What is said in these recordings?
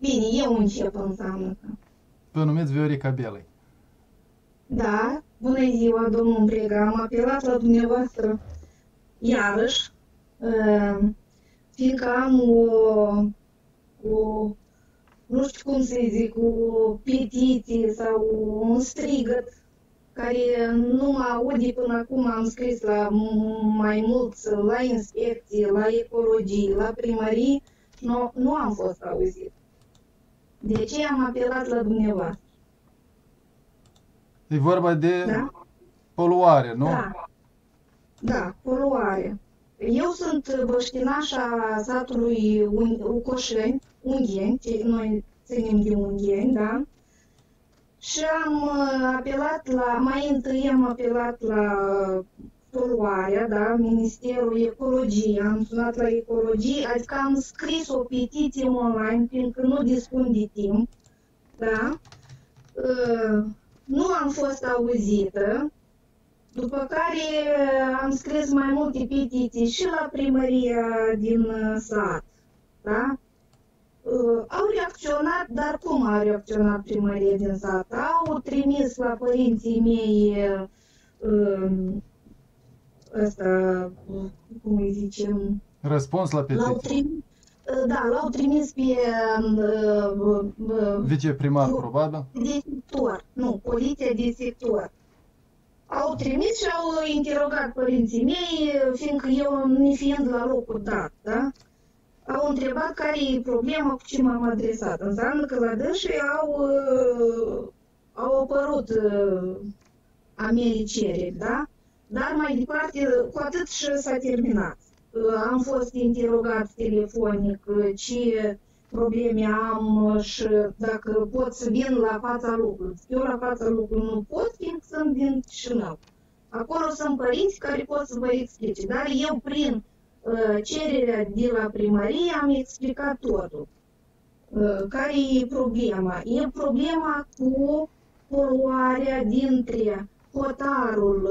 Bine, eu încep înseamnă că. Vă numiți Viorica Belîi. Da, bună ziua, domnul Brega, am apelat la dumneavoastră iarăși, fiindcă am o nu știu cum să-i zic, o petiție sau un strigăt care nu mă aude până acum. Am scris la mai mulți, la inspecții, la ecologii, la primării, nu am fost auzit. De ce am apelat la dumneavoastră? E vorba de poluare, nu? Da. Da, poluare. Eu sunt băștinașa satului Ucoșeni, Ungheni, noi ținem de Ungheni, da? Și am apelat la, mai întâi am apelat la poluarea, da? Ministerul Ecologiei, am sunat la Ecologie, adică am scris o petiție online, fiindcă nu dispun de timp, da? Nu am fost auzită, după care am scris mai multe petiții și la primăria din sat, da? Au reacționat, dar cum a reacționat primăria din sat? Au trimis la părinții mei ăsta, cum îi zicem? Răspuns la petiții. Da, l-au trimis pe viceprimar, probabil. De sector, nu, poliția de sector. Au trimis și au interogat părinții mei, fiindcă eu, nefiind la locul dat, da? Au întrebat care e problema, cu ce m-am adresat. Înseamnă că la dâșii au apărut americere, da? Dar mai departe, cu atât și s-a terminat. Am fost interogat telefonic ce probleme am și dacă pot să vin la fața locului. Eu la fața locului nu pot, fiindcă sunt din Chișinău. Acolo sunt părinți care pot să vă explice, dar eu prin cererea de la primărie am explicat totul. Care e problema? E problema cu poluarea dintre hotarul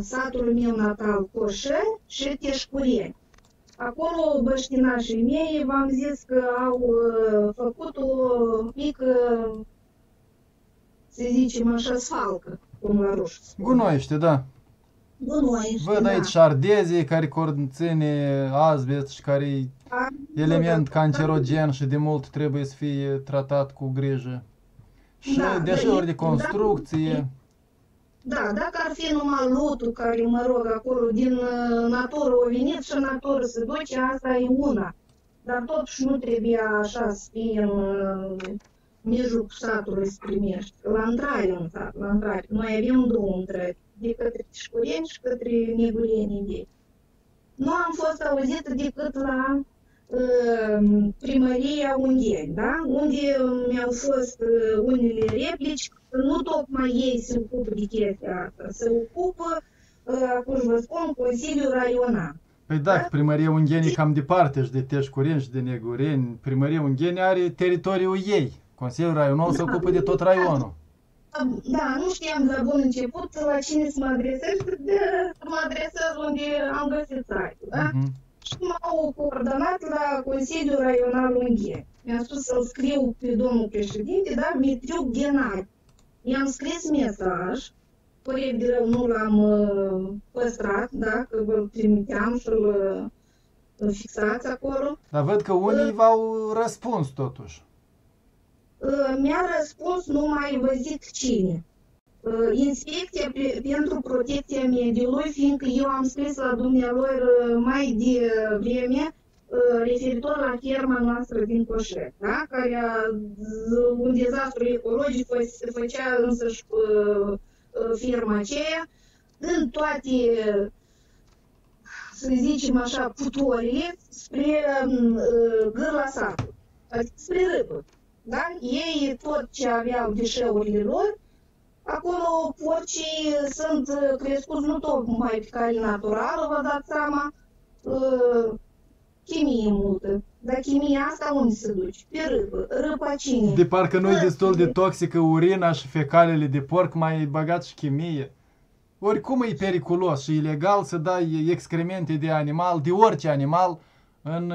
satului meu natal, Coșe, și Teșcurie. Acolo băștinașii mei, v-am zis că au făcut o mică, să zicem așa, sfalcă, cum la ruși. Gunoiște, da. Gunoiște, văd aici șardezii care conține azbest și care e element cancerogen și de mult trebuie să fie tratat cu grijă. Și deșeuri de construcție. Da, dacă ar fi numai lotul care, mă rog, acolo din natură o venit și natură se duce, asta e una. Dar totuși nu trebuia așa să fie în mijlocul satului să primești. La intrare în sat, la intrare. Noi avem două intrări, de către Teșcureni și către Negureni. Nu am fost auzită decât la primăria Ungheni, da? Unde mi-au fost unele replici, nu tocmai ei se ocupă de chestia asta, se ocupă, cum vă spun, Consiliul Raional. Păi da, da? Primăria Ungheni cam departe și de Teșcureni și de Negureni, primăria Ungheni are teritoriul ei, Consiliul Raional se ocupă de tot raionul. Da, nu știam la bun început la cine să mă adresez, să mă adresez unde am găsit site-ul, da? Și m-au coordonat la Consiliul Raional Ungheni. Mi-a spus să-l scriu pe domnul președinte, da, Mitriu Ghenari. I-am scris mesaj, părere de rău nu l-am păstrat, da, că îl trimiteam și îl fixați acolo. Dar văd că unii v-au răspuns totuși. Mi-a răspuns numai vă zic cine. Inspecția pentru protecția mediului, fiindcă eu am scris la dumnealor mai de vreme referitor la ferma noastră din Coșe, da? Care un dezastru ecologic făcea însăși ferma aceea, în toate, să zicem așa, putorile spre gârla satului, adică spre râpă, da? Ei tot ce aveau deșeurile lor, acolo porcii sunt crescuți nu tocmai pe cale naturală, vă dați seama, chimie multă. Dar chimia asta unde se duce? Pe râpă. Râpa cine? De parcă nu e destul de toxică urina și fecalele de porc, mai e băgat și chimie. Oricum e periculos și ilegal să dai excremente de animal, de orice animal, în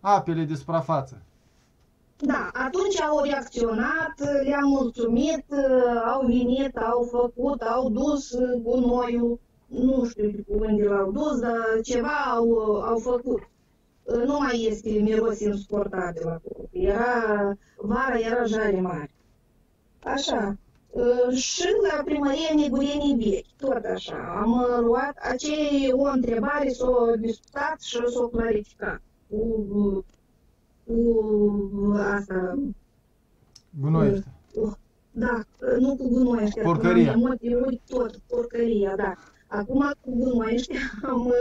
apele de suprafață. Da, atunci au reacționat, le-am mulțumit, au venit, au făcut, au dus gunoiul, nu știu unde l-au dus, dar ceva au făcut. Nu mai este miros insuportabil acolo. Vara era jale mare. Așa. Și la primărie Negureni vechi, tot așa. Am luat o întrebare, s-o discutat și s-o clarificat cu asta. Gunoi ăsta. Da, nu cu gunoi ăștia. Porcăria. Tot, porcăria, da. Acum cu gunoi ăștia am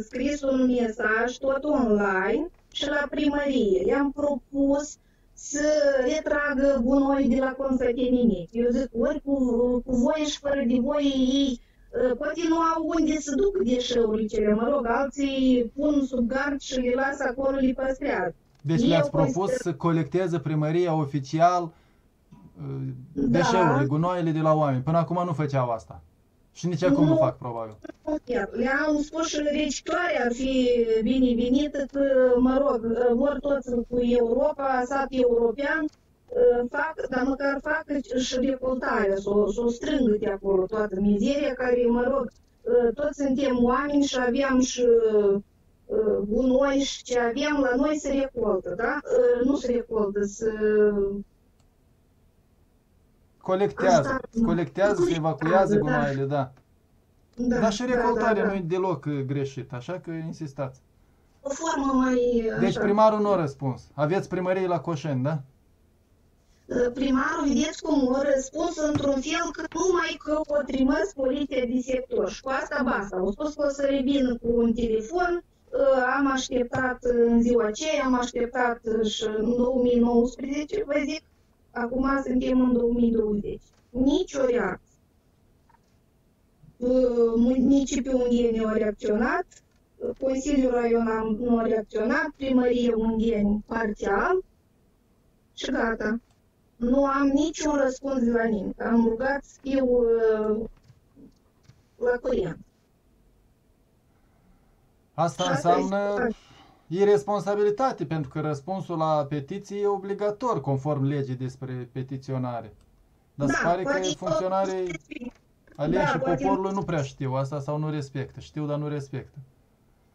scris un mesaj tot online și la primărie. I-am propus să retragă gunoi de la consătenime. Eu zic, ori cu voi și fără de voi ei, poate nu au unde să duc deșeurile cele, mă rog, alții pun sub gard și le lasă acolo, le păstrează. Deci le-ați propus să colecteze primăria oficial deșeurile, da, gunoaiele de la oameni. Până acum nu făceau asta. Și nici acum nu fac, probabil. Le-am spus și reciclarea ar fi binevenită, că, mă rog, vor toți cu Europa, sat european, fac, dar măcar fac și recoltarea, s-o strângă de acolo toată mizeria care, mă rog, toți suntem oameni și aveam și gunoi și ce aveam la noi se recoltă, da? Nu se recoltă, se... Colectează, se evacuează gunoaiele, da. Dar și recoltarea nu e deloc greșit, așa că insistați. O formă mai... Deci primarul nu a răspuns. Aveți primărie la Coșeni, da? Primarul, vedeți cum a răspuns într-un fel că numai că o trimăs poliția de sector și cu asta basta. Au spus că o să revină cu un telefon, am așteptat în ziua aceea, am așteptat și în 2019, vă zic, acum suntem în 2020. Nici o reacție. Municipiul Ungheni a reacționat, Consiliul Raional nu a reacționat, Primărie Ungheni parțial și gata. Nu am niciun răspuns de la nimic. Am rugat să fiu la curent. Asta înseamnă iresponsabilitate, pentru că răspunsul la petiție e obligator conform legii despre petiționare. Dar se pare că funcționarii aleși și poporul nu prea știu asta sau nu respectă. Știu, dar nu respectă.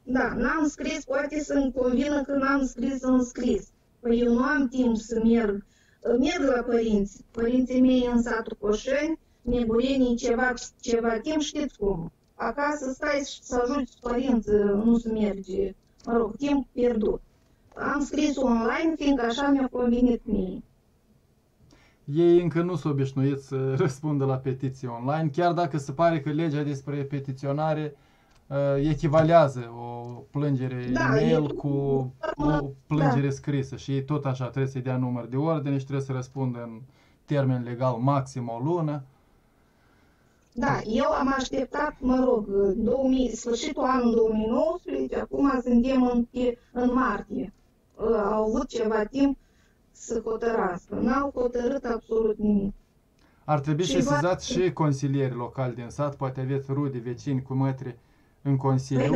Da, n-am scris, poate să-mi convină că n-am scris în scris. Păi eu nu am timp să merg. Merg la părinți. Părinții mei în satul Coșeni, Negurenii, ceva timp, știți cum. Acasă stai și să ajungi părinți, nu se merge. Mă rog, timp pierdut. Am scris online, fiindcă așa mi-a convenit mie. Ei încă nu s-au obișnuit să răspundă la petiții online, chiar dacă se pare că legea despre petiționare echivalează o plângere e-mail cu o plângere scrisă și tot așa trebuie să-i dea număr de ordine și trebuie să răspundă în termen legal maxim o lună. Da, eu am așteptat, mă rog, sfârșitul anului 2019, acum suntem în martie. Au avut ceva timp să hotărască. N-au hotărât absolut nimic. Ar trebui și sesizați și consilieri locali din sat, poate aveți rude, vecini cu mătri în consiliu.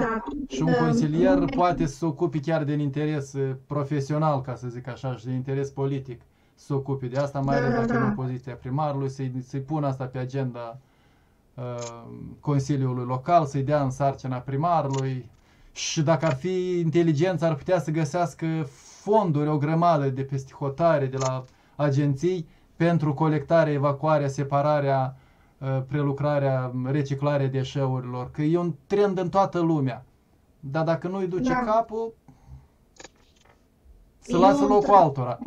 Și un consilier poate să se ocupe chiar din interes profesional, ca să zic așa, și de interes politic să se ocupe de asta, mai ales dacă e în poziția primarului, să-i pună asta pe agenda Consiliului Local, să-i dea în sarcina primarului și dacă ar fi inteligență ar putea să găsească fonduri, o grămadă de peste hotare, de la agenții pentru colectarea, evacuarea, separarea, prelucrarea, reciclarea deșeurilor, că e un trend în toată lumea. Dar dacă nu îi duce capul, să lasă locul altora.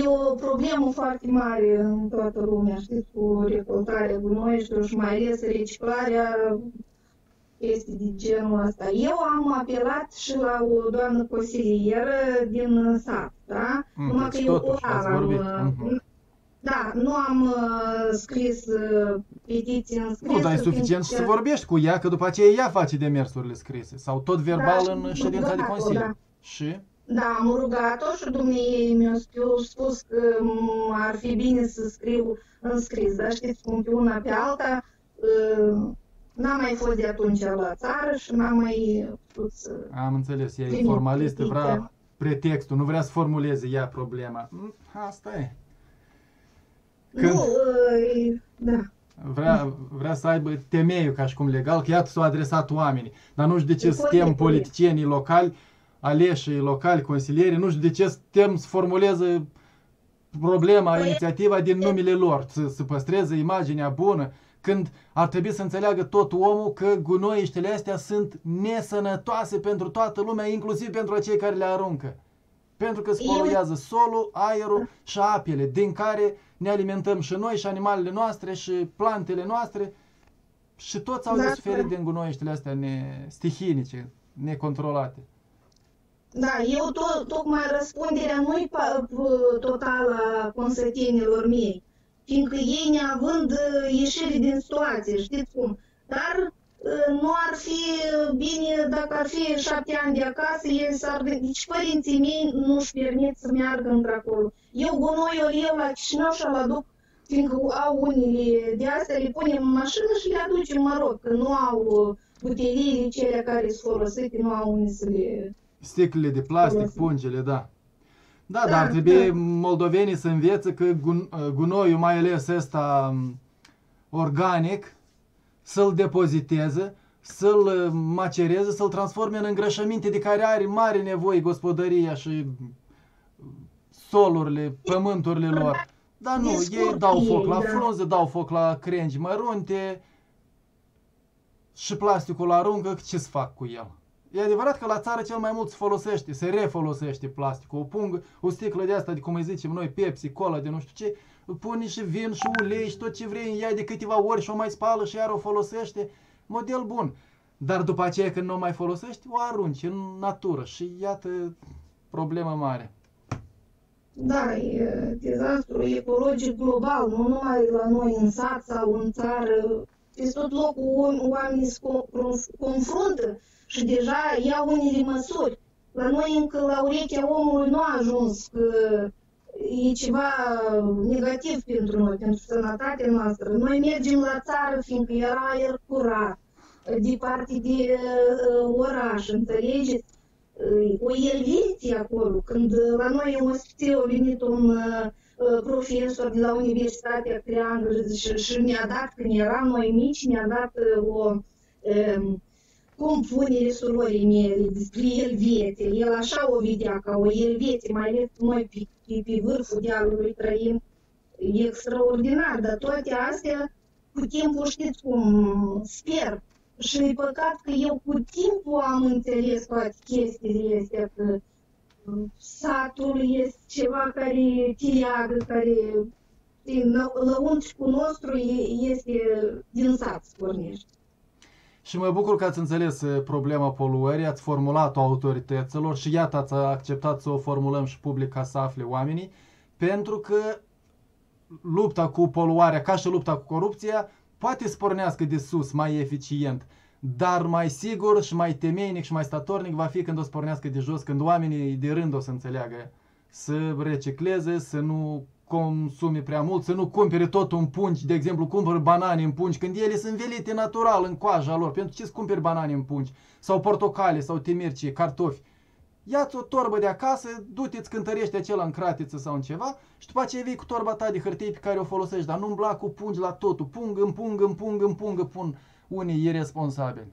E o problemă foarte mare în toată lumea, știți, cu recoltarea gunoiilor și mai ales reciclarea este de genul ăsta. Eu am apelat și la o doamnă consilieră din sat, da? Numai că eu nu am scris petiții în scris. Nu, dar e suficient să vorbești cu ea, că după aceea ea face demersurile scrise sau tot verbal în ședința de consiliu. Și? Da, am rugat-o și dumneavoastră mi-a spus că ar fi bine să scriu în scris, dar știți cum pe una pe alta n-am mai fost de atunci la țară și n-am mai putut să... Am înțeles, ea e formalistă, vrea pretextul, nu vrea să formuleze ea problema. Asta e. Când da. Vrea să aibă temeiul ca și cum legal, că iată s-au adresat oamenii. Dar nu știu de ce suntem politicienii locali, aleșii locali, consilieri, nu știu de ce suntem să formuleze problema, inițiativa din numele lor, să păstreze imaginea bună, când ar trebui să înțeleagă tot omul că gunoiștele astea sunt nesănătoase pentru toată lumea, inclusiv pentru acei care le aruncă. Pentru că spoluiază solul, aerul și apele, din care ne alimentăm și noi și animalele noastre și plantele noastre și toți au de suferit din gunoiștele astea stihinice, necontrolate. Da, eu tocmai răspunderea nu-i totală a consătenilor mei, fiindcă ei neavând ieșiri din situație, știți cum. Dar nu ar fi bine dacă ar fi 7 ani de acasă, ei s-ar gândi, deci părinții mei nu-și permit să meargă într-acolo. Eu gunoiul eu la Chișinău și-l aduc, fiindcă au unele de astea, le punem în mașină și le aducem, mă rog, că nu au buteliile cele care sunt folosite, nu au unde să le... Sticlele de plastic, pungele, da. Da, dar ar trebui moldovenii să învețe că gunoiul, mai ales ăsta organic, să-l depoziteze, să-l macereze, să-l transforme în îngrășăminte de care are mare nevoie gospodăria și solurile, pământurile lor. Dar nu, ei dau foc la frunze, dau foc la crengi mărunte și plasticul aruncă, ce-ți fac cu el? E adevărat că la țară cel mai mult se folosește, se refolosește plasticul, o pungă, o sticlă de asta, de cum îi zicem noi, Pepsi, cola, de nu știu ce, pune și vin și ulei și tot ce vrei în ea de câteva ori și o mai spală și iar o folosește, model bun. Dar după aceea când nu o mai folosești, o arunci în natură și iată problemă mare. Da, e dezastru ecologic global, nu numai la noi în sat sau în țară, peste tot locul oamenii se confruntă. Și deja iau unele măsuri. La noi încă la urechea omului nu a ajuns că e ceva negativ pentru noi, pentru sănătatea noastră. Noi mergem la țară, fiindcă era aer curat, departe de oraș, înțelegeți? O elviție acolo, când la noi în ospite a venit un profesor de la Universitatea Angliei și ne-a dat, când eram noi mici, ne-a dat o... compunere surorii mele despre Elveția. El așa o vedea ca o Elveție, mai ales noi pe vârful dealului trăim extraordinar, dar toate astea cu timpul, știți cum, sper. Și e păcat că eu cu timpul am înțeles toate chestiile astea, că satul este ceva care te leagă, care lăuntricul nostru este din sat se pornește. Și mă bucur că ați înțeles problema poluării, ați formulat-o autorităților și iată ați acceptat să o formulăm și public ca să afle oamenii, pentru că lupta cu poluarea, ca și lupta cu corupția, poate spornească de sus mai eficient, dar mai sigur și mai temeinic și mai statornic va fi când o spornească de jos, când oamenii de rând o să înțeleagă, să recicleze, să nu consumi prea mult, să nu cumpere tot în pungi, de exemplu, cumpăr banane în pungi, când ele sunt velite natural în coaja lor, pentru ce-ți cumperi banane în pungi? Sau portocale, sau timirci, cartofi. Ia-ți o torbă de acasă, du-te-ți cântărește acela în cratiță sau în ceva și după aceea vei cu torba ta de hârtie pe care o folosești, dar nu umbla cu pungi la totul, pung, pun unii irresponsabili.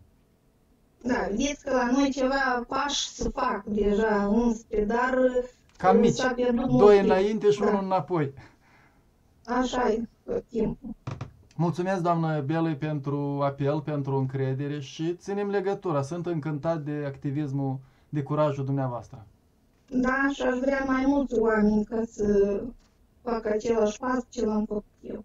Da, vezi că la noi ceva pași se fac deja, dar... Cam mici, 2 înainte și 1 înapoi. Așa e tot timpul. Mulțumesc, doamnă Belîi, pentru apel, pentru încredere și ținem legătura. Sunt încântat de activismul, de curajul dumneavoastră. Da, și aș vrea mai mulți oameni ca să facă același pas ce l-am făcut eu.